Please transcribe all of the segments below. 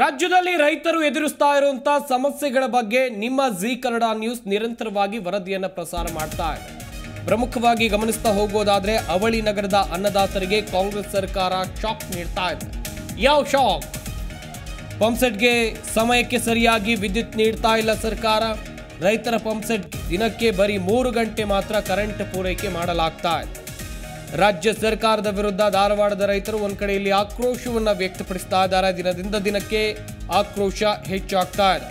ರಾಜ್ಯದಲ್ಲಿ ರೈತರು ಎದುರಿಸುತ್ತಾ ಇರುವಂತ ಸಮಸ್ಯೆಗಳ ಬಗ್ಗೆ ನಿಮ್ಮ ಜೀ ಕನ್ನಡ ನ್ಯೂಸ್ ನಿರಂತರವಾಗಿ ವರದಿಯನ್ನು ಪ್ರಸಾರ ಮಾಡುತ್ತಾ ಇದೆ. ಪ್ರಮುಖವಾಗಿ ಗಮನಿಸುತ್ತಾ ಹೋಗೋದಾದ್ರೆ ಅವಳಿ ನಗರದ ಅನ್ನದಾತರಿಗೆ ಕಾಂಗ್ರೆಸ್ ಸರ್ಕಾರ ಶಾಕ್ ನೀಡ್ತಾ ಇದೆ. ಯಾವ ಶಾಕ್? ಪಂಪ್ ಸೆಟ್ಗೆ ಸಮಯಕ್ಕೆ ಸರಿಯಾಗಿ ವಿದ್ಯುತ್ ನೀಡ್ತಾ ಇಲ್ಲ ಸರ್ಕಾರ. ರೈತರ ಪಂಪ್ ಸೆಟ್ ದಿನಕ್ಕೆ ಬರೀ 3 ಗಂಟೆ ಮಾತ್ರ ಕರೆಂಟ್ ಪೂರೈಕೆ ಮಾಡಲಾಗ್ತಾ ಇದೆ. राज्य सरकार विरुद्ध धारवाड़ रैतरु ಒಂದು ಕಡೆಯಲ್ಲಿ ಆಕ್ರೋಶವನ್ನು ವ್ಯಕ್ತಪಡಿಸುತ್ತಾ ಇದ್ದಾರೆ. ದಿನದಿಂದ ದಿನಕ್ಕೆ ಆಕ್ರೋಶ ಹೆಚ್ಚಾಗ್ತಾ ಇದೆ.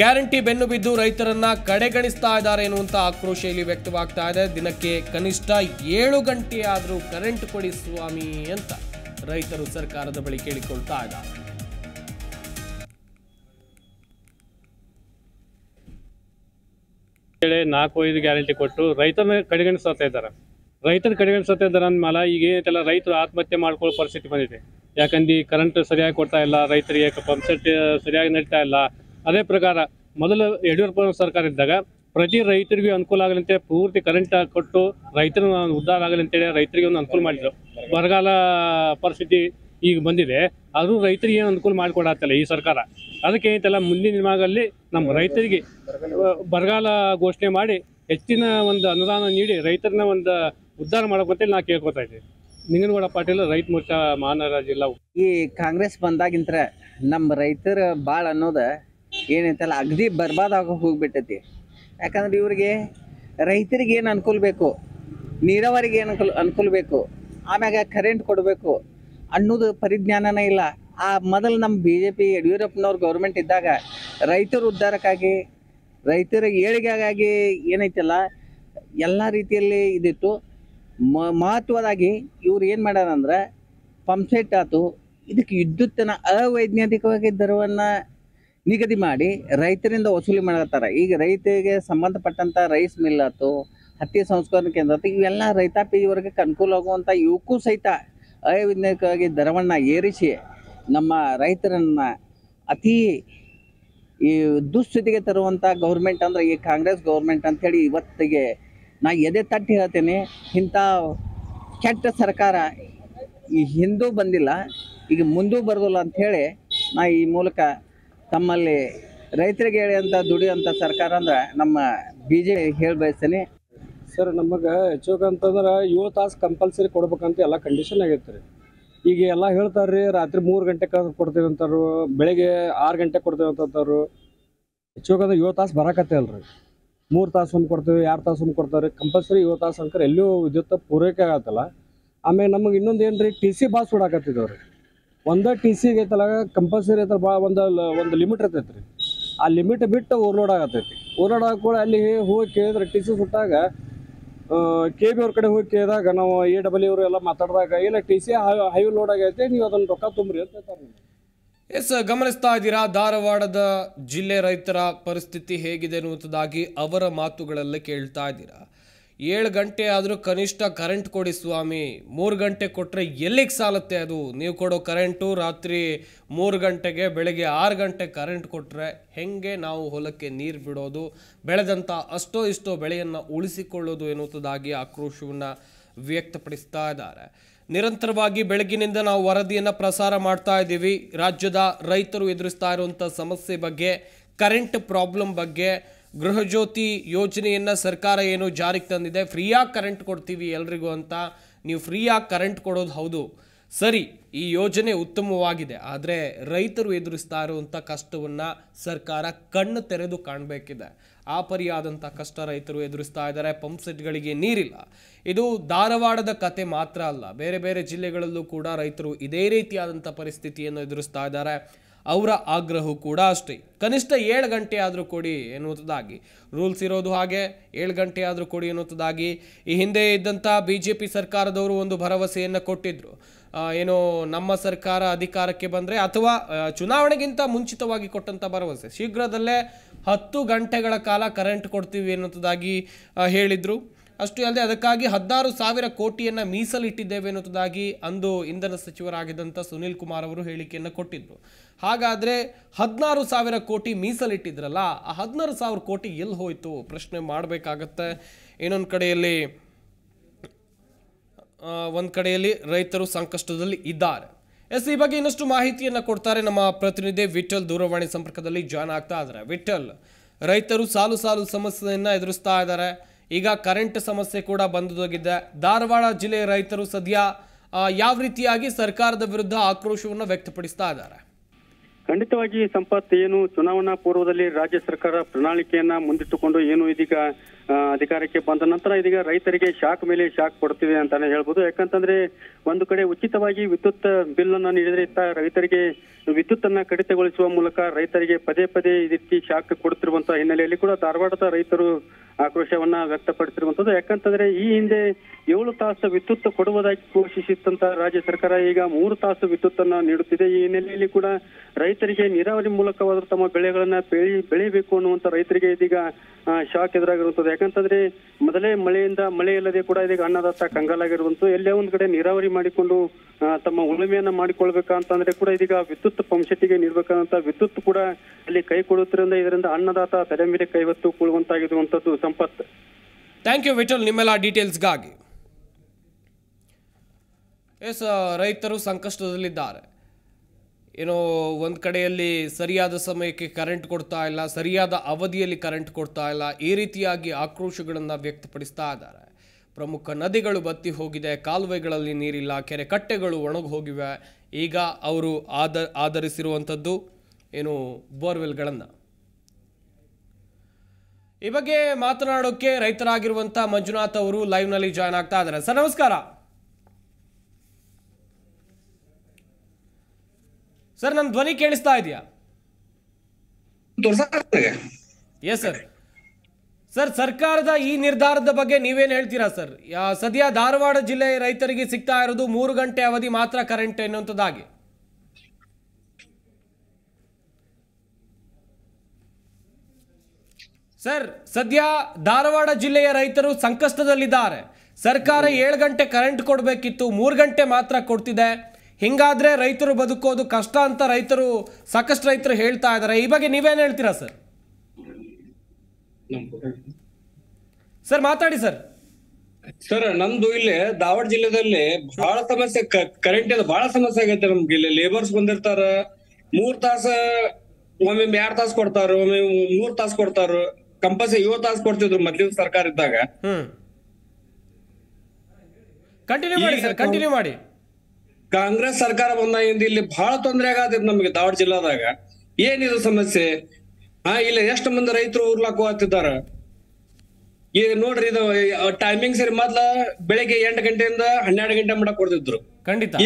ಗ್ಯಾರಂಟಿ ಬೆನ್ನು ಬಿದ್ದು ರೈತರನ್ನ ಕಡೆಗಣಿಸುತ್ತಾ ಇದ್ದಾರೆ ಅನ್ನುವಂತ ಆಕ್ರೋಶ ಇಲ್ಲಿ ವ್ಯಕ್ತವಾಗ್ತಾ ಇದೆ. ದಿನಕ್ಕೆ ಕನಿಷ್ಠ 7 ಗಂಟೆ ಆದರೂ ಕರೆಂಟ್ ಕೊಡಿ ಸ್ವಾಮಿ ಅಂತ ರೈತರು ಸರ್ಕಾರದ ಬಳಿ ಕೇಳಿಕೊಳ್ಳುತ್ತಾ ಇದ್ದಾರೆ. ಗ್ಯಾರಂಟಿ ಕೊಟ್ಟು ರೈತರನ್ನ ಕಡೆಗಣಿಸುತ್ತಾ ಇದ್ದಾರೆ. ರೈತರ ಕಡೆಗಣಿಸುತ್ತೆ ಅಂದಮೇಲೆ ಈಗ ಏನೈತಲ್ಲ, ರೈತರು ಆತ್ಮಹತ್ಯೆ ಮಾಡ್ಕೊಳ್ಳೋ ಪರಿಸ್ಥಿತಿ ಬಂದಿದೆ. ಯಾಕಂದ್ರೆ ಕರೆಂಟ್ ಸರಿಯಾಗಿ ಕೊಡ್ತಾ ಇಲ್ಲ, ರೈತರಿಗೆ ಪಂಪ್ ಸೆಟ್ ಸರಿಯಾಗಿ ನಡೀತಾ ಇಲ್ಲ. ಅದೇ ಪ್ರಕಾರ ಮೊದಲು ಯಡಿಯೂರಪ್ಪ ಸರ್ಕಾರ ಇದ್ದಾಗ ಪ್ರತಿ ರೈತರಿಗೂ ಅನುಕೂಲ ಆಗಲಂತೆ ಪೂರ್ತಿ ಕರೆಂಟ್ ಕೊಟ್ಟು ರೈತರು ಉದ್ಧಾರ ಆಗಲಂತೇಳಿ ರೈತರಿಗೆ ಒಂದು ಅನುಕೂಲ ಮಾಡಿದ್ರು. ಬರಗಾಲ ಪರಿಸ್ಥಿತಿ ಈಗ ಬಂದಿದೆ, ಆದರೂ ರೈತರಿಗೆ ಏನು ಅನುಕೂಲ ಮಾಡಿಕೊಡತ್ತಲ್ಲ ಈ ಸರ್ಕಾರ. ಅದಕ್ಕೆ ಏನೈತಲ್ಲ, ಮುಂದಿನ ದಿನಗಳಲ್ಲಿ ನಮ್ಮ ರೈತರಿಗೆ ಬರಗಾಲ ಘೋಷಣೆ ಮಾಡಿ ಹೆಚ್ಚಿನ ಒಂದು ಅನುದಾನ ನೀಡಿ ರೈತರನ್ನ ಒಂದು ಉದ್ಧಾರ ಮಾಡಬೇಕಂತೇಳಿ ನಾ ಕೇಳ್ಕೊತಾ ಇದ್ದೀನಿ. ನಿಂಗನಗೌಡ ಪಾಟೀಲ್, ರೈತ ಮೋರ್ಚಾ ಮಹಾನಗರ ಜಿಲ್ಲಾ. ಈ ಕಾಂಗ್ರೆಸ್ ಬಂದಾಗಿಂತ್ರ ನಮ್ಮ ರೈತರ ಭಾಳ ಅನ್ನೋದು ಏನೈತಲ್ಲ ಅಗದಿ ಬರ್ಬಾದ್ ಆಗಿ ಹೋಗ್ಬಿಟ್ಟೈತಿ. ಯಾಕಂದ್ರೆ ಇವ್ರಿಗೆ ರೈತರಿಗೆ ಏನು ಅನುಕೂಲ ಬೇಕು, ನೀರಾವರಿಗೆ ಏನು ಅನುಕೂಲ ಬೇಕು, ಆಮ್ಯಾಗ ಕರೆಂಟ್ ಕೊಡಬೇಕು ಅನ್ನೋದು ಪರಿಜ್ಞಾನನೇ ಇಲ್ಲ. ಆ ಮೊದಲು ನಮ್ಮ BJP ಯಡಿಯೂರಪ್ಪನವ್ರ ಗೌರ್ಮೆಂಟ್ ಇದ್ದಾಗ ರೈತರ ಉದ್ಧಾರಕ್ಕಾಗಿ ರೈತರ ಏಳಿಗೆಗಾಗಿ ಏನೈತಲ್ಲ ಎಲ್ಲ ರೀತಿಯಲ್ಲಿ ಇದಿತ್ತು. ಮಹತ್ವದಾಗಿ ಇವ್ರು ಏನು ಮಾಡ್ಯಾರಂದ್ರೆ ಪಂಪ್ ಸೆಟ್ ಆಯ್ತು, ಇದಕ್ಕೆ ವಿದ್ಯುತ್ತನ್ನು ಅವೈಜ್ಞಾನಿಕವಾಗಿ ದರವನ್ನು ನಿಗದಿ ಮಾಡಿ ರೈತರಿಂದ ವಸೂಲಿ ಮಾಡತ್ತಾರೆ. ಈಗ ರೈತರಿಗೆ ಸಂಬಂಧಪಟ್ಟಂಥ ರೈಸ್ ಮಿಲ್ ಆಯ್ತು, ಹತ್ತಿ ಸಂಸ್ಕರಣಾ ಕೇಂದ್ರ ಆಯ್ತು, ಇವೆಲ್ಲ ರೈತಾಪಿ ವರ್ಗಕ್ಕೆ ಅನುಕೂಲ ಆಗುವಂಥ ಇವಕ್ಕೂ ಸಹಿತ ಅವೈಜ್ಞಾನಿಕವಾಗಿ ದರವನ್ನು ಏರಿಸಿ ನಮ್ಮ ರೈತರನ್ನು ಅತಿ ಈ ದುಸ್ಥಿತಿಗೆ ತರುವಂಥ ಗೌರ್ಮೆಂಟ್ ಅಂದರೆ ಈ ಕಾಂಗ್ರೆಸ್ ಗೌರ್ಮೆಂಟ್ ಅಂಥೇಳಿ ಇವತ್ತಿಗೆ ನಾ ಎದೆ ತಟ್ಟಿ ಹೇಳ್ತೀನಿ. ಇಂಥ ಕೆಟ್ಟ ಸರ್ಕಾರ ಈ ಹಿಂದೂ ಬಂದಿಲ್ಲ, ಈಗ ಮುಂದೂ ಬರೋದಿಲ್ಲ ಅಂಥೇಳಿ ನಾ ಈ ಮೂಲಕ ತಮ್ಮಲ್ಲಿ ರೈತರಿಗೆ ಹೇಳಿದಂಥ ದುಡಿಯುವಂಥ ಸರ್ಕಾರ ಅಂದ್ರೆ ನಮ್ಮ BJP ಹೇಳಿ ಬಯಸ್ತೀನಿ. ಸರ್, ನಮಗೆ ಹೆಚ್ಚೋಕೆ ಅಂತಂದ್ರೆ 7 ತಾಸು ಕಂಪಲ್ಸರಿ ಕೊಡ್ಬೇಕಂತ ಎಲ್ಲ ಕಂಡೀಷನ್ ಆಗಿರ್ತಾರೆ. ಈಗ ಎಲ್ಲ ಹೇಳ್ತಾರೆ ರೀ, ರಾತ್ರಿ 3 ಗಂಟೆ ಕೊಡ್ತೀವಿ ಅಂತಾರು, ಬೆಳಿಗ್ಗೆ 6 ಗಂಟೆ ಕೊಡ್ತೀವಿ ಅಂತಂತಾರು. ಹೆಚ್ಚೋಕಂದ್ರೆ 7 ತಾಸು ಬರಕತ್ತೆ ಅಲ್ರಿ. 3 ತಾಸು ಒಂದು ಕೊಡ್ತೀವಿ, 2 ತಾಸು ಒಂದು ಕೊಡ್ತಾರೆ, ಕಂಪಲ್ಸರಿ 7 ತಾಸು ಅಂಕರ್ ಎಲ್ಲೂ ವಿದ್ಯುತ್ ಪೂರೈಕೆ ಆಗತ್ತಲ್ಲ. ಆಮೇಲೆ ನಮಗೆ ಇನ್ನೊಂದು ಏನು ರೀ, TC ಭಾಳ ಸುಡಾಕತ್ತಿದ್ದವ್ರಿ. ಒಂದೇ TC ಐತಲ್ಲ ಕಂಪಲ್ಸರಿ ಐತಲ್ಲ, ಭಾಳ ಒಂದು ಲಿಮಿಟ್ ಇರ್ತೈತೆ ರೀ. ಆ ಲಿಮಿಟ್ ಬಿಟ್ಟು ಓವರ್ಲೋಡ್ ಆಗತ್ತೈತಿ. ಓವರ್ಲೋಡ್ ಆಗ ಕೂಡ ಅಲ್ಲಿ ಹೋಗಿ ಕೇಳಿದ್ರೆ TC ಸುಟ್ಟಾಗ KBI ಅವ್ರ ಕಡೆ ಹೋಗಿ ಕೇಳಿದಾಗ ನಾವು AAA ಅವರು ಎಲ್ಲ ಮಾತಾಡಿದಾಗ ಇಲ್ಲ TC ಹೈ ಲೋಡ್ ಆಗೈತೆ, ನೀವು ಅದನ್ನು ರೊಕ್ಕ ತುಂಬ್ರಿ ಅಂತ ಹೇಳ್ತಾರೆ. ಎಸ್, ಗಮನಿಸ್ತಾ ಇದ್ದೀರಾ ಧಾರವಾಡದ ಜಿಲ್ಲೆ ರೈತರ ಪರಿಸ್ಥಿತಿ ಹೇಗಿದೆ ಅನ್ನುವಂಥದ್ದಾಗಿ ಅವರ ಮಾತುಗಳಲ್ಲೇ ಕೇಳ್ತಾ ಇದ್ದೀರಾ. 7 ಗಂಟೆ ಆದರೂ ಕನಿಷ್ಠ ಕರೆಂಟ್ ಕೊಡಿ ಸ್ವಾಮಿ. 3 ಗಂಟೆ ಕೊಟ್ಟರೆ ಎಲ್ಲಿಗೆ ಸಾಲತ್ತೆ ಅದು? ನೀವು ಕೊಡೋ ಕರೆಂಟು ರಾತ್ರಿ 3 ಗಂಟೆಗೆ ಬೆಳಗ್ಗೆ 6 ಗಂಟೆ ಕರೆಂಟ್ ಕೊಟ್ಟರೆ ಹೆಂಗೆ ನಾವು ಹೊಲಕ್ಕೆ ನೀರು ಬಿಡೋದು, ಬೆಳೆದಂಥ ಅಷ್ಟೋ ಇಷ್ಟೋ ಬೆಳೆಯನ್ನು ಉಳಿಸಿಕೊಳ್ಳೋದು ಎನ್ನುವುದಾಗಿ ಆಕ್ರೋಶವನ್ನು ವ್ಯಕ್ತಪಡಿಸ್ತಾ ಇದ್ದಾರೆ. ನಿರಂತರವಾಗಿ ಬೆಳಗಿನಿಂದ ನಾವು ವರದಿಯನ್ನು ಪ್ರಸಾರ ಮಾಡ್ತಾ ಇದ್ದೀವಿ. ರಾಜ್ಯದ ರೈತರು ಎದುರಿಸ್ತಾ ಇರುವಂಥ ಸಮಸ್ಯೆ ಬಗ್ಗೆ, ಕರೆಂಟ್ ಪ್ರಾಬ್ಲಮ್ ಬಗ್ಗೆ, ಗೃಹಜ್ಯೋತಿ ಯೋಜನೆಯನ್ನು ಸರ್ಕಾರ ಏನು ಜಾರಿಗೆ ತಂದಿದೆ. ಫ್ರೀಯಾಗಿ ಕರೆಂಟ್ ಕೊಡ್ತೀವಿ ಎಲ್ರಿಗೂ ಅಂತ. ನೀವು ಫ್ರೀಯಾಗಿ ಕರೆಂಟ್ ಕೊಡೋದು ಹೌದು ಸರಿ, ಈ ಯೋಜನೆ ಉತ್ತಮವಾಗಿದೆ. ಆದರೆ ರೈತರು ಎದುರಿಸ್ತಾ ಇರುವಂಥ ಕಷ್ಟವನ್ನು ಸರ್ಕಾರ ಕಣ್ಣು ತೆರೆದು ಕಾಣಬೇಕಿದೆ. ಆ ಪರಿಯಾದಂಥ ಕಷ್ಟ ರೈತರು ಎದುರಿಸ್ತಾ ಇದ್ದಾರೆ. ಪಂಪ್ ಸೆಟ್ಗಳಿಗೆ ನೀರಿಲ್ಲ. ಇದು ಧಾರವಾಡದ ಕತೆ ಮಾತ್ರ ಅಲ್ಲ, ಬೇರೆ ಬೇರೆ ಜಿಲ್ಲೆಗಳಲ್ಲೂ ಕೂಡ ರೈತರು ಇದೇ ರೀತಿಯಾದಂಥ ಪರಿಸ್ಥಿತಿಯನ್ನು ಎದುರಿಸ್ತಾ ಇದ್ದಾರೆ. ಅವರ ಆಗ್ರಹವು ಕೂಡ ಅಷ್ಟೇ, ಕನಿಷ್ಠ 7 ಗಂಟೆ ಆದರೂ ಕೊಡಿ ಎನ್ನುವುದಾಗಿ. ರೂಲ್ಸ್ ಇರೋದು ಹಾಗೆ, 7 ಗಂಟೆ ಆದರೂ ಕೊಡಿ ಎನ್ನುವುದಾಗಿ. ಈ ಹಿಂದೆ ಇದ್ದಂಥ BJP ಸರ್ಕಾರದವರು ಒಂದು ಭರವಸೆಯನ್ನು ಕೊಟ್ಟಿದ್ದರು. ಏನೋ ನಮ್ಮ ಸರ್ಕಾರ ಅಧಿಕಾರಕ್ಕೆ ಬಂದರೆ, ಅಥವಾ ಚುನಾವಣೆಗಿಂತ ಮುಂಚಿತವಾಗಿ ಕೊಟ್ಟಂಥ ಭರವಸೆ, ಶೀಘ್ರದಲ್ಲೇ 10 ಗಂಟೆಗಳ ಕಾಲ ಕರೆಂಟ್ ಕೊಡ್ತೀವಿ ಎನ್ನುವುದಾಗಿ ಹೇಳಿದರು. ಅಷ್ಟೇ ಅಲ್ಲದೆ ಅದಕ್ಕಾಗಿ 16,000 ಕೋಟಿಯನ್ನು ಮೀಸಲಿಟ್ಟಿದ್ದೇವೆ ಎನ್ನುವುದಾಗಿ ಅಂದು ಇಂಧನ ಸಚಿವರಾಗಿದ್ದಂಥ ಸುನೀಲ್ ಕುಮಾರ್ ಅವರು ಹೇಳಿಕೆಯನ್ನು ಕೊಟ್ಟಿದ್ದರು. ಹಾಗಾದರೆ 16,000 ಕೋಟಿ ಮೀಸಲಿಟ್ಟಿದ್ರಲ್ಲ, ಆ 16,000 ಕೋಟಿ ಎಲ್ಲಿ ಹೋಯಿತು ಪ್ರಶ್ನೆ ಮಾಡಬೇಕಾಗತ್ತೆ. ಇನ್ನೊಂದು ಕಡೆಯಲ್ಲಿ ರೈತರು ಸಂಕಷ್ಟದಲ್ಲಿ ಇದ್ದಾರೆ. ಎಸ್ ಈ ಬಗ್ಗೆ ಇನ್ನಷ್ಟು ಮಾಹಿತಿಯನ್ನ ಕೊಡ್ತಾರೆ ನಮ್ಮ ಪ್ರತಿನಿಧಿ ವಿಠಲ್ ದೂರವಾಣಿ ಸಂಪರ್ಕದಲ್ಲಿ ಜಾಯ್ನ್ ಆಗ್ತಾ ಇದ್ದಾರೆ. ವಿಠಲ್, ರೈತರು ಸಾಲು ಸಾಲು ಸಮಸ್ಯೆಯನ್ನ ಎದುರಿಸ್ತಾ ಇದ್ದಾರೆ. ಈಗ ಕರೆಂಟ್ ಸಮಸ್ಯೆ ಕೂಡ ಬಂದೋಗಿದೆ. ಧಾರವಾಡ ಜಿಲ್ಲೆಯ ರೈತರು ಸದ್ಯ ಯಾವ ರೀತಿಯಾಗಿ ಸರ್ಕಾರದ ವಿರುದ್ಧ ಆಕ್ರೋಶವನ್ನು ವ್ಯಕ್ತಪಡಿಸ್ತಾ ಇದ್ದಾರೆ? ಖಂಡಿತವಾಗಿ ಸಂಪತ್, ಏನು ಚುನಾವಣಾ ಪೂರ್ವದಲ್ಲಿ ರಾಜ್ಯ ಸರ್ಕಾರ ಪ್ರಣಾಳಿಕೆಯನ್ನ ಮುಂದಿಟ್ಟುಕೊಂಡು ಏನು ಇದೀಗ ಅಧಿಕಾರಕ್ಕೆ ಬಂದ ನಂತರ ಇದೀಗ ರೈತರಿಗೆ ಶಾಕ್ ಮೇಲೆ ಶಾಕ್ ಕೊಡ್ತಿದೆ ಅಂತಾನೆ ಹೇಳ್ಬೋದು. ಯಾಕಂತಂದ್ರೆ ಒಂದು ಕಡೆ ಉಚಿತವಾಗಿ ವಿದ್ಯುತ್ ಬಿಲ್ ಅನ್ನ ನೀಡಿದ್ರೆ ರೈತರಿಗೆ ವಿದ್ಯುತ್ ಅನ್ನ ಕಡಿತಗೊಳಿಸುವ ಮೂಲಕ ರೈತರಿಗೆ ಪದೇ ಪದೇ ಈ ರೀತಿ ಶಾಕ್ ಕೊಡ್ತಿರುವಂತಹ ಹಿನ್ನೆಲೆಯಲ್ಲಿ ಕೂಡ ಧಾರವಾಡದ ರೈತರು ಆಕ್ರೋಶವನ್ನ ವ್ಯಕ್ತಪಡಿಸಿರುವಂತದ್ದು. ಯಾಕಂತಂದ್ರೆ ಈ ಹಿಂದೆ 7 ತಾಸು ವಿದ್ಯುತ್ ಕೊಡುವುದಾಗಿ ಘೋಷಿಸಿದಂತಹ ರಾಜ್ಯ ಸರ್ಕಾರ ಈಗ 3 ತಾಸು ವಿದ್ಯುತ್ ಅನ್ನ ನೀಡುತ್ತಿದೆ. ಈ ಹಿನ್ನೆಲೆಯಲ್ಲಿ ಕೂಡ ರೈತರಿಗೆ ನೀರಾವರಿ ಮೂಲಕವಾದ ತಮ್ಮ ಬೆಳೆಗಳನ್ನ ಬೆಳೆಯಬೇಕು ಅನ್ನುವಂತ ರೈತರಿಗೆ ಇದೀಗ ಶಾಕ್ ಎದುರಾಗಿರುತ್ತದೆ. ಯಾಕಂತಂದ್ರೆ ಮೊದಲೇ ಮಳೆ ಇಲ್ಲದೆ ಕೂಡ ಇದೀಗ ಅನ್ನದಾತ ಕಂಗಾಲಾಗಿರುವಂತ ಎಲ್ಲೇ ಒಂದ್ ಕಡೆ ನೀರಾವರಿ ಮಾಡಿಕೊಂಡು ತಮ್ಮ ಉಳುಮೆಯನ್ನ ಮಾಡಿಕೊಳ್ಬೇಕಂತಂದ್ರೆ ಕೂಡ ಇದೀಗ ವಿದ್ಯುತ್ ಪಂಪ್ಸೆಟ್ಗೆ ನೀಡಬೇಕಾದಂತ ವಿದ್ಯುತ್ ಕೂಡ ಅಲ್ಲಿ ಕೈ ಕೊಡುವುದರಿಂದ ಇದರಿಂದ ಅನ್ನದಾತ ತೆರೆ ಮೇಲೆ ಕೈವತ್ತು ಕೂಳುವಂತಾಗಿರುವಂತದ್ದು. ಸಂಪತ್, ಥ್ಯಾಂಕ್ ಯು ವಿಠಲ್ ನಿಮ್ಮೆಲ್ಲ ಡೀಟೇಲ್ಸ್ಗಾಗಿ. ಎಸ್, ರೈತರು ಸಂಕಷ್ಟದಲ್ಲಿದ್ದಾರೆ. ಏನೋ ಒಂದು ಕಡೆಯಲ್ಲಿ ಸರಿಯಾದ ಸಮಯಕ್ಕೆ ಕರೆಂಟ್ ಕೊಡ್ತಾ ಇಲ್ಲ, ಸರಿಯಾದ ಅವಧಿಯಲ್ಲಿ ಕರೆಂಟ್ ಕೊಡ್ತಾ ಇಲ್ಲ, ಈ ರೀತಿಯಾಗಿ ಆಕ್ರೋಶಗಳನ್ನು ವ್ಯಕ್ತಪಡಿಸ್ತಾ ಇದ್ದಾರೆ. ಪ್ರಮುಖ ನದಿಗಳು ಬತ್ತಿ ಹೋಗಿದೆ, ಕಾಲುವೆಗಳಲ್ಲಿ ನೀರಿಲ್ಲ, ಕೆರೆ ಕಟ್ಟೆಗಳು ಒಣಗಿ ಹೋಗಿವೆ. ಈಗ ಅವರು ಆಧರಿಸಿರುವಂಥದ್ದು ಏನು ಬೋರ್ವೆಲ್ಗಳನ್ನು. ಈ ಬಗ್ಗೆ ಮಾತನಾಡೋಕ್ಕೆ ರೈತರಾಗಿರುವಂಥ ಮಂಜುನಾಥ್ ಅವರು ಲೈವ್ನಲ್ಲಿ ಜಾಯ್ನ್ ಆಗ್ತಾ ಇದ್ದಾರೆ. ಸರ್ ನಮಸ್ಕಾರ. ಸರ್ ನನ್ನ ಧ್ವನಿ ಕೇಳಿಸ್ತಾ ಇದೆಯಾ? Yes sir. ಸರ್, ಸರ್ಕಾರದ ಈ ನಿರ್ಧಾರದ ಬಗ್ಗೆ ನೀವೇನು ಹೇಳ್ತೀರಾ ಸರ್? ಸದ್ಯ ಧಾರವಾಡ ಜಿಲ್ಲೆ ರೈತರಿಗೆ ಸಿಗ್ತಾ ಇರೋದು 3 ಗಂಟೆ ಅವಧಿ ಮಾತ್ರ ಕರೆಂಟ್ ಎನ್ನುವಂಥದ್ದಾಗಿ. ಸರ್, ಸದ್ಯ ಧಾರವಾಡ ಜಿಲ್ಲೆಯ ರೈತರು ಸಂಕಷ್ಟದಲ್ಲಿದ್ದಾರೆ. ಸರ್ಕಾರ 7 ಗಂಟೆ ಕರೆಂಟ್ ಕೊಡಬೇಕಿತ್ತು, 3 ಗಂಟೆ ಮಾತ್ರ ಕೊಡ್ತಿದೆ. ಹಿಂಗಾದ್ರೆ ರೈತರು ಬದುಕೋದು ಕಷ್ಟ ಅಂತ ರೈತರು, ಸಾಕಷ್ಟು ರೈತರು ಹೇಳ್ತಾ ಇದ್ದಾರೆ. ಈ ಬಗ್ಗೆ ನೀವೇನ್ ಹೇಳ್ತೀರಾ ಸರ್? ಸರ್ ಮಾತಾಡಿ ಸರ್. ಸರ್ ನಮ್ದು ಇಲ್ಲಿ ಧಾರವಾಡ ಜಿಲ್ಲೆದಲ್ಲಿ ಬಹಳ ಸಮಸ್ಯೆ, ಕರೆಂಟ್ ಬಹಳ ಸಮಸ್ಯೆ ಆಗೈತೆ ನಮ್ಗೆ. ಇಲ್ಲಿ ಲೇಬರ್ಸ್ ಬಂದಿರ್ತಾರ, 3 ತಾಸು ಒಮ್ಮೆ 2 ತಾಸು ಕೊಡ್ತಾರ, ಒಮ್ಮೆ 3 ತಾಸು ಕೊಡ್ತಾರ. ಕಂಪಲ್ಸರಿ 7 ತಾಸು ಕೊಡ್ತಿದ್ರು ಮೊದ್ಲಿನ ಸರ್ಕಾರ ಇದ್ದಾಗ. ಕಂಟಿನ್ಯೂ ಮಾಡಿ ಸರ್, ಕಂಟಿನ್ಯೂ ಮಾಡಿ. ಕಾಂಗ್ರೆಸ್ ಸರ್ಕಾರ ಬಂದಾಗಿಂದ ಇಲ್ಲಿ ಬಹಳ ತೊಂದರೆ ಆಗತ್ತಿತ್ತು ನಮ್ಗೆ ಧಾರವಾಡ ಜಿಲ್ಲಾದಾಗ. ಏನಿದು ಸಮಸ್ಯೆ? ಇಲ್ಲ ಎಷ್ಟು ಮಂದಿ ರೈತರು ಉರ್ಲಾಕು ಹತ್ತಿದಾರ ಈಗ ನೋಡ್ರಿ. ಇದು ಟೈಮಿಂಗ್ ಸೇರಿ ಮೊದ್ಲ ಬೆಳಿಗ್ಗೆ 8 ಗಂಟೆಯಿಂದ 12 ಗಂಟೆ ಮಟ್ಟ ಕೊಡ್ತಿದ್ರು.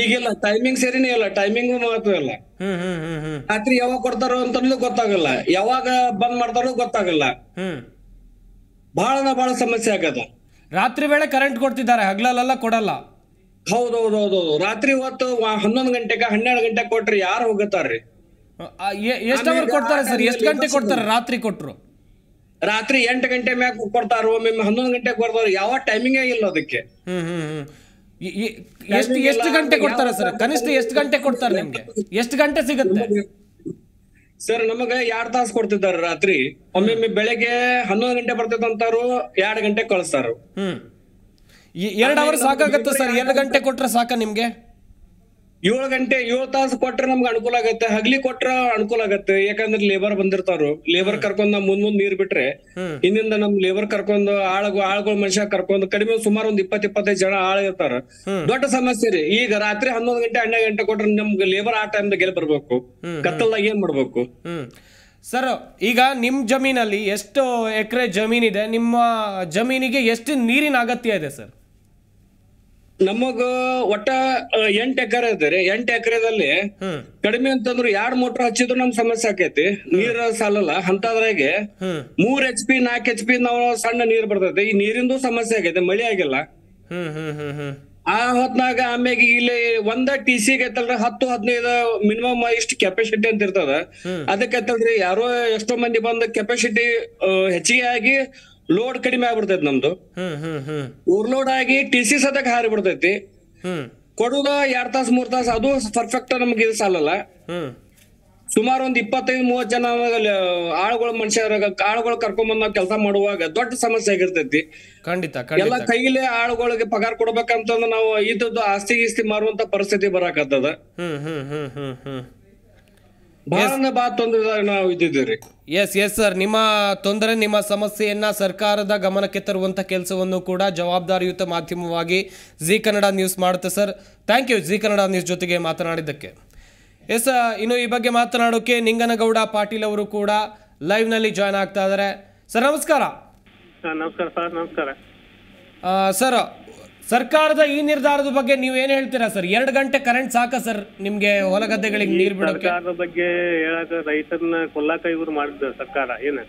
ಈಗಿಲ್ಲ, ಟೈಮಿಂಗ್ ಸೇರಿನೇ ಇಲ್ಲ, ಟೈಮಿಂಗ್ ಇಲ್ಲ. ರಾತ್ರಿ ಯಾವಾಗ ಕೊಡ್ತಾರೋ ಅಂತಂದ್ರೂ ಗೊತ್ತಾಗಲ್ಲ, ಯಾವಾಗ ಬಂದ್ ಮಾಡ್ತಾರೋ ಗೊತ್ತಾಗಲ್ಲ. ಬಹಳ ಸಮಸ್ಯೆ ಆಗದ. ರಾತ್ರಿ ವೇಳೆ ಕರೆಂಟ್ ಕೊಡ್ತಿದ್ದಾರೆ, ಹಗಲಲ್ಲ ಕೊಡಲ್ಲ. ಹೌದೌದು, ರಾತ್ರಿ ಹೊತ್ತು 11 ಗಂಟೆಗೆ 12 ಗಂಟೆ ಕೊಟ್ರಿ ಯಾರು ಹೋಗತಾರ್ರಿ? ಎಷ್ಟು ಅವರ್ ಕೊಡ್ತಾರೆ ಸರ್? ಎಷ್ಟು ಗಂಟೆ ಕೊಡ್ತಾರೆ? ರಾತ್ರಿ ಕೊಟ್ರು, ರಾತ್ರಿ 8 ಗಂಟೆ ಮ್ಯಾಗ ಕೊಡ್ತಾರ, ಒಮ್ಮೆ 11 ಗಂಟೆಗೆ ಬರ್ತಾರ. ಯಾವ ಟೈಮಿಂಗ್ ಇಲ್ಲ ಅದಕ್ಕೆ. ಎಷ್ಟು ಗಂಟೆ ಕೊಡ್ತಾರೆ ಸರ್? ಕನಿಷ್ಠ ಎಷ್ಟು ಗಂಟೆ ಕೊಡ್ತಾರೆ ನಿಮ್ಗೆ? ಎಷ್ಟು ಗಂಟೆ ಸಿಗುತ್ತೆ ಸರ್? ನಮಗ 2 ತಾಸು ಕೊಡ್ತಿದ್ದಾರೆ ರಾತ್ರಿ. ಒಮ್ಮೆ ಬೆಳಗ್ಗೆ 11 ಗಂಟೆ ಬರ್ತದಂತಾರು, 2 ಗಂಟೆ ಕಳಿಸ್ತಾರ. 2 ಅವರ್ ಸಾಕಾಗತ್ತೆ ಸರ್? 2 ಗಂಟೆ ಕೊಟ್ರೆ ಸಾಕ ನಿಮ್ಗೆ? 7 ತಾಸು ಕೊಟ್ರೆ ನಮ್ಗೆ ಅನುಕೂಲ ಆಗತ್ತೆ. ಹಗ್ಲಿ ಕೊಟ್ರ ಅನುಕೂಲ ಆಗತ್ತೆ, ಯಾಕಂದ್ರೆ ಲೇಬರ್ ಬಂದಿರ್ತಾರು. ಲೇಬರ್ ಕರ್ಕೊಂಡ್ ನಮ್ ಮುಂದ್ ನೀರ್ ಬಿಟ್ರೆ ಇನ್ನಿಂದ ನಮ್ ಲೇಬರ್ ಕರ್ಕೊಂಡು ಆಳ್ಗಳ ಮನುಷ್ಯ ಕರ್ಕೊಂಡು ಕಡಿಮೆ ಸುಮಾರು ಒಂದ್ 20-25 ಜನ ಆಳ ಇರ್ತಾರ. ದೊಡ್ಡ ಸಮಸ್ಯೆ ರೀ. ಈಗ ರಾತ್ರಿ 11 ಗಂಟೆ 12 ಗಂಟೆ ಕೊಟ್ರೆ ನಮ್ಗೆ ಲೇಬರ್ ಆ ಟೈಮ್ ಗೆಲ್ ಬರ್ಬೇಕು, ಕತ್ತಲ್ದಾಗ ಏನ್ ಮಾಡ್ಬೇಕು ಸರ್? ಈಗ ನಿಮ್ ಜಮೀನಲ್ಲಿ ಎಷ್ಟು ಎಕರೆ ಜಮೀನಿದೆ? ನಿಮ್ಮ ಜಮೀನಿಗೆ ಎಷ್ಟು ನೀರಿನ ಅಗತ್ಯ ಇದೆ ಸರ್? ನಮಗ ಒಟ್ಟ 8 ಎಕರೆ ಇದೆ. 8 ಎಕರೆದಲ್ಲಿ ಕಡಿಮೆ ಅಂತಂದ್ರು 2 ಮೋಟರ್ ಹಚ್ಚಿದ್ರು ನಮ್ ಸಮಸ್ಯೆ ಆಕೈತಿ, ನೀರ್ ಸಾಲಲ್ಲ. ಅಂತದ್ರಾಗೆ 3 HP 4 HP ನಾವು ಸಣ್ಣ ನೀರ್ ಬರ್ತೈತಿ. ಈ ನೀರಿಂದು ಸಮಸ್ಯೆ ಆಗೈತೆ, ಮಳೆ ಆಗಿಲ್ಲ. ಆ ಹೊತ್ನಾಗ ಆಮ್ಯಾಗ ಇಲ್ಲಿ 1 TC ಐತಲ್ರಿ, 10-15 ಮಿನಿಮಮ್ ಇಷ್ಟು ಕೆಪಾಸಿಟಿ ಅಂತ ಇರ್ತದ. ಅದಕ್ಕೈತಲ್ರಿ ಯಾರೋ ಎಷ್ಟೋ ಮಂದಿ ಬಂದ ಕೆಪಾಸಿಟಿ ಹೆಚ್ಚಿಗೆ ಆಗಿ ಲೋಡ್ ಕಡಿಮೆ ಆಗ್ಬಿಡ್ತೈತಿ. ನಮ್ದು ಓವರ್ಲೋಡ್ ಆಗಿ TC ಸದಕ್ಕೆ ಹಾರಿ ಬಿಡ್ತೈತಿ. ಕೊಡುದ 2 ತಾಸು 3 ತಾಸು ಅದು ಪರ್ಫೆಕ್ಟ್ ನಮ್ಗೆ ಇದು ಸಾಲಲ್ಲ. ಸುಮಾರು ಒಂದು 25 30 ಜನ ಆಳುಗಳ ಮನುಷ್ಯರ ಆಳುಗಳ ಕರ್ಕೊಂಡು ಬಂದ ಕೆಲಸ ಮಾಡುವಾಗ ದೊಡ್ಡ ಸಮಸ್ಯೆ ಆಗಿರ್ತಿತ್ತು. ಖಂಡಿತ ಎಲ್ಲ ಕೈಲೇ ಆಳುಗಳಿಗೆ ಪಗಾರ ಕೊಡಬೇಕಂತಂದ್ರೆ ನಾವು ಇದ್ದದ್ದು ಆಸ್ತಿ ಗೀಸ್ತಿ ಮಾರುವಂತ ಪರಿಸ್ಥಿತಿ ಬರಕತ್ತದ. ನಿಮ್ಮ ತೊಂದರೆ ನಿಮ್ಮ ಸಮಸ್ಯೆಯನ್ನ ಸರ್ಕಾರದ ಗಮನಕ್ಕೆ ತರುವಂತ ಕೆಲಸವನ್ನು ಕೂಡ ಜವಾಬ್ದಾರಿಯುತ ಮಾಧ್ಯಮವಾಗಿ ಜೀ ಕನ್ನಡ ನ್ಯೂಸ್ ಮಾಡುತ್ತೆ sir. Thank you Zee Kannada news ಜೊತೆಗೆ ಮಾತನಾಡಿದ್ದಕ್ಕೆ. ಎಸ್, ಇನ್ನು ಈ ಬಗ್ಗೆ ಮಾತನಾಡೋಕೆ ನಿಂಗನಗೌಡ ಪಾಟೀಲ್ ಅವರು ಕೂಡ ಲೈವ್ ನಲ್ಲಿ ಜಾಯ್ನ್ ಆಗ್ತಾ ಇದ್ದಾರೆ. ಸರ್ ನಮಸ್ಕಾರ. ನಮಸ್ಕಾರ ಸರ್. ನಮಸ್ಕಾರ ಸರ್. ಸರ್ಕಾರದ ಈ ನಿರ್ಧಾರದ ಬಗ್ಗೆ ನೀವು ಏನ್ ಹೇಳ್ತೀರಾ ಸರ್? 2 ಗಂಟೆ ಕರೆಂಟ್ ಸಾಕಾ ಸರ್ ನಿಮ್ಗೆ ಹೊಲಗದ್ದೆಗಳಿಗೆ ನೀರು ಬಿಡೋಕೆ? ಸರ್ಕಾರದ ಬಗ್ಗೆ ಹೇಳಕ್ಕೆ ರೈತರನ್ನ ಕೊಲ್ಲಕ ಇವರು ಮಾಡಿದ ಸರ್ಕಾರ ಏನ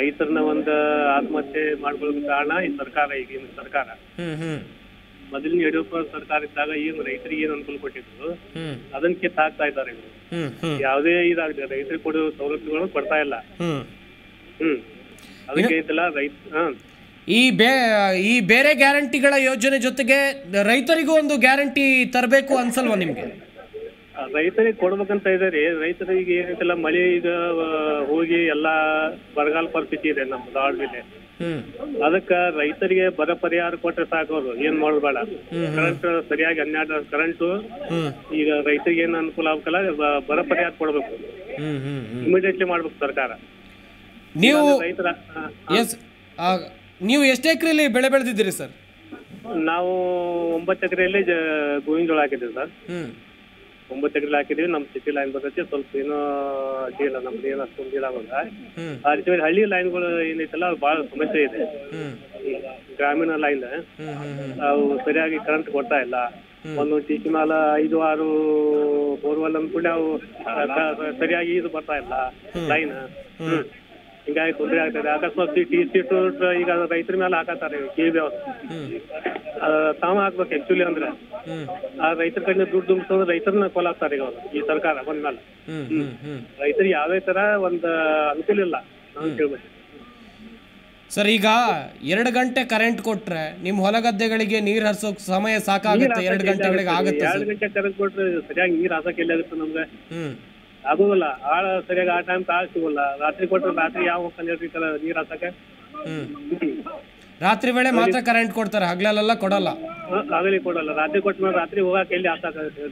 ರೈತರನ್ನ ಒಂದು ಆತ್ಮಹತ್ಯೆ ಮಾಡ್ಕೊಳ್ಳೋಕೆ ಕಾರಣ ಈ ಸರ್ಕಾರ. ಈಗಿನ ಸರ್ಕಾರ ಮೊದಲಿನ ಯಡಿಯೂರಪ್ಪ ಸರ್ಕಾರ ಇದ್ದಾಗ ಏನು ರೈತರಿಗೆ ಏನು ಅನುಕೂಲ ಕೊಟ್ಟಿದ್ರು ಅದನ್ನ ಕಿತ್ತು ಹಾಕ್ತಾ ಇದ್ದಾರೆ. ಯಾವುದೇ ಇದಾಗಿದೆ ರೈತರಿಗೆ ಕೊಡೋ ಸೌಲಭ್ಯಗಳು ಕೊಡ್ತಾ ಇಲ್ಲ. ಅದಕ್ಕೆ ಐತಲ್ಲ ರೈತ ಈ ಬೇರೆ ಗ್ಯಾರಂಟಿಗಳ ಯೋಜನೆ ಜೊತೆಗೆ ರೈತರಿಗೂ ಒಂದು ಗ್ಯಾರಂಟಿ ತರಬೇಕು ಅನ್ಸಲ್ವಾ ನಿಮ್ಗೆ? ರೈತರಿಗೆ ಕೊಡ್ಬೇಕಂತ ಇದಾರೆ. ರೈತರಿಗೆ ಏನೈತಲ್ಲ ಮಳೆ ಈಗ ಹೋಗಿ ಎಲ್ಲಾ ಬರಗಾಲ ಪರಿಸ್ಥಿತಿ ಇದೆ ನಮ್ಮ ಧಾರವಾಡ ಜಿಲ್ಲೆ. ಅದಕ್ಕ ರೈತರಿಗೆ ಬರ ಪರಿಹಾರ ಕೊಟ್ರೆ ಸಾಕೋರು, ಏನ್ ಮಾಡಬೇಡ. ಕರೆಂಟ್ ಸರಿಯಾಗಿ 12 ಕರೆಂಟ್ ಈಗ ರೈತರಿಗೆ ಏನ್ ಅನುಕೂಲ ಆಗಲ್ಲ, ಬರ ಪರಿಹಾರ ಕೊಡ್ಬೇಕು, ಇಮಿಡಿಯೇಟ್ಲಿ ಮಾಡ್ಬೇಕು ಸರ್ಕಾರ. ನೀವು ನೀವು ಎಷ್ಟು ಎಕರೆಯಲ್ಲಿ ಬೆಳೆ ಬೆಳೆದಿದ್ದೀರಿ ಸರ್? ನಾವು 9 ಎಕರೆಯಲ್ಲಿ ಗೋವಿಂದ ಜೋಳ ಹಾಕಿದ್ದೀವಿ ಸರ್. 9 ಎಕರೆಯಲ್ಲಿ ಹಾಕಿದೀವಿ. ನಮ್ಮ ಸಿಟಿ ಲೈನ್ ಬರ್ತೈತಿ, ಸ್ವಲ್ಪ ಏನೋ ಅಡ್ಡಿ ಇಲ್ಲ ನಮ್ದು, ಏನು ಅಷ್ಟೊಂದು ಇಲ್ಲ. ಅವಾಗ ಆ ರೀತಿ ಹಳ್ಳಿ ಲೈನ್ಗಳು ಏನೈತಲ್ಲ ಬಹಳ ಸಮಸ್ಯೆ ಇದೆ. ಗ್ರಾಮೀಣ ಲೈನ್ ಅವು ಸರಿಯಾಗಿ ಕರೆಂಟ್ ಕೊಡ್ತಾ ಇಲ್ಲ. ಒಂದು ಟೀಚಿ ಮಾಲ 5-6 ಬೋರ್ವೆಲ್ ಅಂದ್ಕೊಂಡೆ ಅವು ಸರಿಯಾಗಿ ಇದು ಬರ್ತಾ ಇಲ್ಲ ಲೈನ್. ಹಿಂಗಾಗಿ ತೊಂದರೆ ಆಗ್ತದೆ. ಅಕಸ್ಮಾತ್ ಟಿ ಸಿಟ್ಟು ಈಗ ರೈತರ ಮೇಲೆ ಹಾಕತ್ತಾರೆ ಕೇಬಿ ಅವ್ರು. ತಾವ ಹಾಕ್ಬೇಕು ಆಕ್ಚುಲಿ ಅಂದ್ರೆ ಆ ರೈತರ ಕಡೆ ದುಡ್ಡು ತುಂಬಿಸೋದು ರೈತರನ್ನ ಕೊಲಾಕ್ತಾರೆ ಈಗ ಅವ್ರು. ಈ ಸರ್ಕಾರ ಬಂದ್ಮೇಲೆ ರೈತರಿಗೆ ಯಾವ್ದೇ ತರ ಒಂದು ಅನುಕೂಲ ಇಲ್ಲ ನಾನು ಕೇಳ್ಬೇಕು ಸರ್. ಈಗ 2 ಗಂಟೆ ಕರೆಂಟ್ ಕೊಟ್ರೆ ನಿಮ್ ಹೊಲಗದ್ದೆಗಳಿಗೆ ನೀರ್ ಹರಿಸೋಕ್ ಸಮಯ ಸಾಕಾಗುತ್ತೆ. 2 ಗಂಟೆಗಳಿಗೆ ಆಗುತ್ತೆ. 2 ಗಂಟೆ ಕರೆಂಟ್ ಕೊಟ್ರೆ ಸರಿಯಾಗಿ ನೀರ್ ಹಾಸಕ್ ಎಲ್ಲಿ ಆಗುತ್ತೆ ನಮ್ಗೆ? ಆಗುದಿಲ್ಲ. ಆಳ ಸರಿಯಾಗಿ ಆ ಟೈಮ್ ಆಳ್ ಸಿಗೋಲ್ಲ. ರಾತ್ರಿ ಕೊಟ್ಟರೆ ರಾತ್ರಿ ಯಾವ ನೀರ್ ಹಾಕಕ್ಕೆ? ರಾತ್ರಿ ವೇಳೆ ಮಾತ್ರ ಕರೆಂಟ್ ಕೊಡ್ತಾರೆ, ಹಗಲೆಲ್ಲ ಕೊಡಲ್ಲ. ಹಗಲಿ ಕೊಡಲ್ಲ. ರಾತ್ರಿ ಕೊಟ್ಟ ರಾತ್ರಿ ಹೋಗಕ್ಕೆ ಎಲ್ಲಿ ಹಾಕಕ್ಕೆ?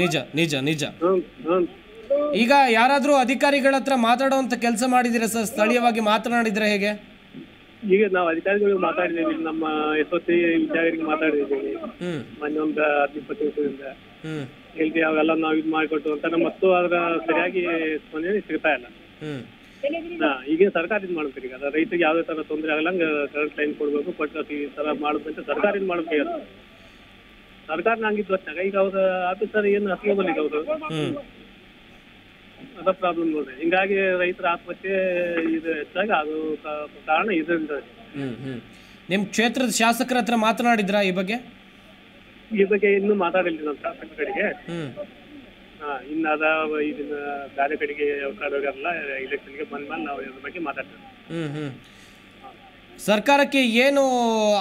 ನಿಜ ನಿಜ ನಿಜ. ಈಗ ಯಾರಾದ್ರೂ ಅಧಿಕಾರಿಗಳ ಹತ್ರ ಮಾತಾಡುವಂತ ಕೆಲಸ ಮಾಡಿದಿರ ಸರ್? ಸ್ಥಳೀಯವಾಗಿ ಮಾತನಾಡಿದ್ರೆ ಹೇಗೆ? ಈಗ ನಾವು ಅಧಿಕಾರಿಗಳಿಗೆ ಮಾತಾಡಿದೀವಿ, ನಮ್ಮ ಎಸ್ಒಸಿ ವಿಚಾರಗಳಿಗೆ ಮಾತಾಡಿದೀವಿ ಮೊನ್ನೆ ಒಂದು 10-20 ವರ್ಷದಿಂದ. ಇಲ್ಲಿ ಅವೆಲ್ಲ ನಾವು ಇದು ಮಾಡಿಕೊಟ್ಟು ಅಂತ ಮತ್ತು ಅದರ ಸರಿಯಾಗಿ ಸ್ಪಂದನೆ ಸಿಗ್ತಾ ಇಲ್ಲ. ಈಗಿನ ಸರ್ಕಾರ ಇದು ಮಾಡ್ಬೇಕು. ಈಗ ರೈತರಿಗೆ ಯಾವ್ದೇ ತರ ತೊಂದರೆ ಆಗಲಂಗ ಕರೆಂಟ್ ಲೈನ್ ಕೊಡ್ಬೇಕು. ಕೊಟ್ಟು ಈ ತರ ಮಾಡಬೇಕಂತ ಸರ್ಕಾರ ಇದು ಮಾಡ್ಬೇಕು. ಸರ್ಕಾರ ನಂಗಿದ್ ವರ್ಷಾಗ ಈಗ ಅವ್ರ ಆಫೀಸರ್ ಏನು ಹಸಿಗೆ ಬಂದಿದೆ ಅವರು, ಅದ ಪ್ರಾಬ್ಲಮ್ ನೋಡ್ರಿ. ಹಿಂಗಾಗಿ ರೈತರ ಆತ್ಮಹತ್ಯೆ ಇದು ಹೆಚ್ಚಾಗಿ ಅದು ಕಾರಣ ಇದರಿಂದ. ನಿಮ್ ಕ್ಷೇತ್ರದ ಶಾಸಕರ ಹತ್ರ ಮಾತನಾಡಿದ್ರ ಈ ಬಗ್ಗೆ? ಈ ಬಗ್ಗೆ ಇನ್ನೂ ಮಾತಾಡಿಲ್ಲ ನಮ್ಮ ಶಾಸಕರ ಕಡೆಗೆ. ಇನ್ನಾದ ಇದನ್ನ ಬೇರೆ ಕಡೆಗೆ ಹೋಗಲ್ಲ. ಇಲೆಕ್ಷನ್ಗೆ ಬಂದ್ಮೇಲೆ ನಾವು ಇದ್ರ ಬಗ್ಗೆ ಮಾತಾಡ್ತೀವಿ. ಸರ್ಕಾರಕ್ಕೆ ಏನು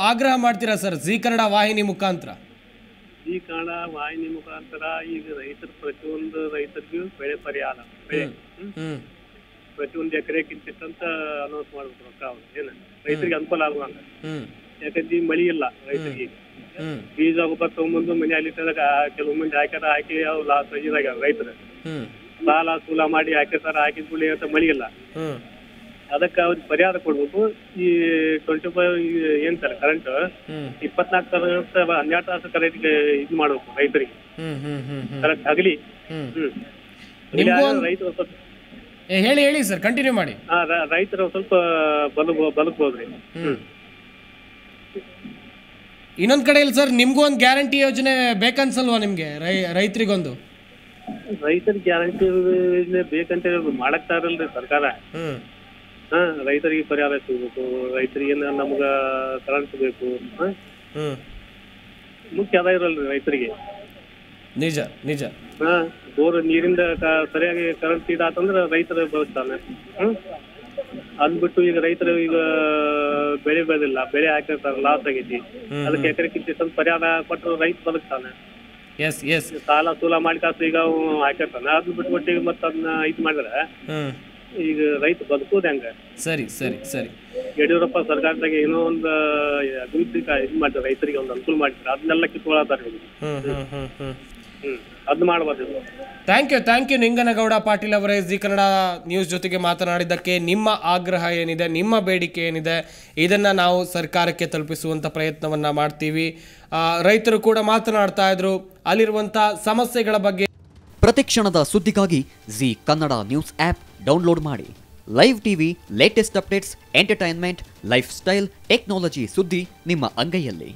ಆಗ್ರಹ ಮಾಡ್ತೀರಾ ಸರ್ ಜೀ ಕನ್ನಡ ವಾಹಿನಿ ಮುಖಾಂತರ? ಈ ಕಾರಣ ವಾಹಿನಿ ಮುಖಾಂತರ ಈಗ ರೈತರ ಪ್ರತಿಯೊಂದು ರೈತರಿಗೂ ಬೆಳೆ ಪರಿಹಾರ, ಪ್ರತಿಯೊಂದು ಎಕರೆಕ್ಕಿಂತ ಅಂತ ಅನೌನ್ಸ್ ಮಾಡ್ಬೇಕು ರೊಕ್ಕ ಅವ್ರು. ಏನ ರೈತರಿಗೆ ಅನುಕೂಲ ಆಗುವಂಗ. ಯಾಕಂದ್ರೆ ಮಳಿ ಇಲ್ಲ ರೈತರಿಗೆ. ಬೀಜ ಗೊಬ್ಬರ ತಗೊಂಡ್ಬಂದು ಮನೆಯಲ್ಲಿ ಇಟ್ಟಾಗ ಕೆಲವು ಮಂದಿ ಹಾಕ್ಯಾರ, ಹಾಕಿ ಅವ್ ಲಾಸ್ ಇದಾಗ ರೈತರ ಸಾಲ ಸೂಲ ಮಾಡಿ ಹಾಕಿರ್ತಾರ. ಹಾಕಿದ ಕೂಡಲೇ ಅಂತ ಮಳಿ ಇಲ್ಲ. ಅದಕ್ಕೆ ಅವ್ರಿಗೆ ಪರಿಹಾರ ಕೊಡ್ಬೇಕು. ಈ 25 ಏನ್ ಸರ್ ಕರೆಂಟ್ 24 ತಾಸು 12 ತಾಸು ಕರೆಂಟ್ ಇದು ಮಾಡ್ಬೇಕು ರೈತರಿಗೆ ಕರೆಕ್ಟ್ ಆಗಲಿ. ರೈತರು ಹೇಳಿ ಹೇಳಿ ಸರ್ ಕಂಟಿನ್ಯೂ ಮಾಡಿ. ರೈತರು ಸ್ವಲ್ಪ ಬದುಕಬಹುದ್ರಿ. ಇನ್ನೊಂದ್ ಕಡೆ ಇಲ್ಲ ಸರ್, ನಿಮ್ಗೂ ಒಂದು ಗ್ಯಾರಂಟಿ ಯೋಜನೆ ಬೇಕನ್ಸಲ್ವಾ ನಿಮ್ಗೆ? ರೈತರಿಗೊಂದು ರೈತರಿಗೆ ಗ್ಯಾರಂಟಿ ಯೋಜನೆ ಬೇಕಂತ ಮಾಡಕ್ತಾ ಇರಲ್ರಿ ಸರ್ಕಾರ. ರೈತರಿಗೆ ಪರಿಹಾರ ಸಿಗ್ಬೇಕು. ರೈತರಿಗೆ ನಮ್ಗ ಕರೆಂಟ್ ಬೇಕು, ಮುಖ್ಯ ಅದ ಇರಲ್ರಿ ರೈತರಿಗೆ. ನಿಜ ನಿಜ. ಬೋರ್ ನೀರಿಂದ ಸರಿಯಾಗಿ ಕರೆಂಟ್ ಇದಾತಂದ್ರೆ ರೈತರು ಬದುಕ್ತಾನೆ. ಅಂದ್ಬಿಟ್ಟು ಈಗ ರೈತರು ಈಗ ಬೆಳೆ ಬೆಳೆದಿಲ್ಲ, ಬೆಳೆ ಹಾಕಿರ್ತಾರ ಲಾಸ್ ಆಗೈತಿ. ಅದಕ್ಕೆ ಎಕರೆಕ್ಕಿಂತ ಪರಿಹಾರ ಕೊಟ್ಟರು ರೈತ ಬದುಕ್ತಾನೆ. ಎಸ್ ಎಸ್ ಸಾಲ ಸೂಲ ಮಾಡ್ಕಾಸು ಈಗ ಹಾಕತಾನ ಅದು ಬಿಟ್ಬಿಟ್ಟು ಈಗ ಮತ್ತೆ ಅದನ್ನ ಇದು ಮಾಡಿದ್ರೆ ಈಗ ರೈತ ಬದುಕೋದು ಹೆಂಗ? ಸರಿ ಸರಿ ಸರಿ ಯಡಿಯೂರಪ್ಪ ಸರ್ಕಾರದಾಗ ಏನೋ ಒಂದು ಅಭಿವೃದ್ಧಿ ಇದು ಮಾಡ್ತಾರೆ, ರೈತರಿಗೆ ಒಂದು ಅನುಕೂಲ ಮಾಡ್ತಾರೆ, ಅದನ್ನೆಲ್ಲ ಕಿತ್ಕೊಳತಾರೆ. ಥ್ಯಾಂಕ್ ಯು ನಿಂಗನಗೌಡ ಪಾಟೀಲ್ ಅವರೇ, ಜಿ ಕನ್ನಡ ನ್ಯೂಸ್ ಜೊತೆಗೆ ಮಾತನಾಡಿದ್ದಕ್ಕೆ. ನಿಮ್ಮ ಆಗ್ರಹ ಏನಿದೆ, ನಿಮ್ಮ ಬೇಡಿಕೆ ಏನಿದೆ, ಇದನ್ನು ನಾವು ಸರ್ಕಾರಕ್ಕೆ ತಲುಪಿಸುವಂಥ ಪ್ರಯತ್ನವನ್ನು ಮಾಡ್ತೀವಿ. ರೈತರು ಕೂಡ ಮಾತನಾಡ್ತಾ ಇದ್ರು ಅಲ್ಲಿರುವಂಥ ಸಮಸ್ಯೆಗಳ ಬಗ್ಗೆ. ಪ್ರತಿಕ್ಷಣದ ಸುದ್ದಿಗಾಗಿ Zee Kannada news app download ಮಾಡಿ. Live TV, latest updates, entertainment, life style, technology ಸುದ್ದಿ ನಿಮ್ಮ ಅಂಗೈಯಲ್ಲಿ.